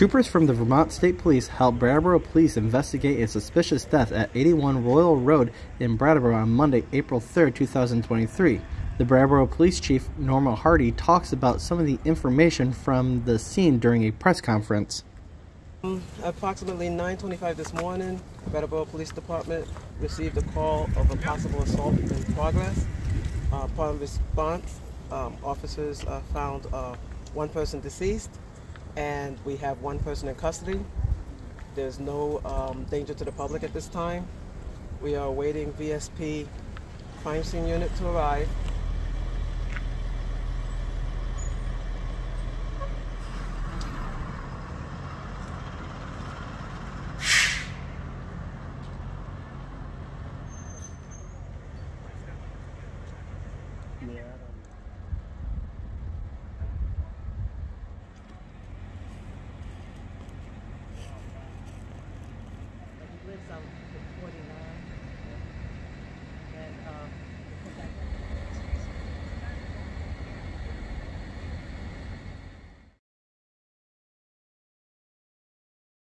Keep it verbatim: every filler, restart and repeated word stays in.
Troopers from the Vermont State Police helped Brattleboro police investigate a suspicious death at eighty-one Royal Road in Brattleboro on Monday, April third, two thousand twenty-three. The Brattleboro Police Chief, Norma Hardy, talks about some of the information from the scene during a press conference. Um, approximately nine twenty-five this morning, Brattleboro Police Department received a call of a possible assault in progress. Uh, upon response, um, officers uh, found uh, one person deceased, and we have one person in custody. There's no um, danger to the public at this time. We are awaiting V S P crime scene unit to arrive. Some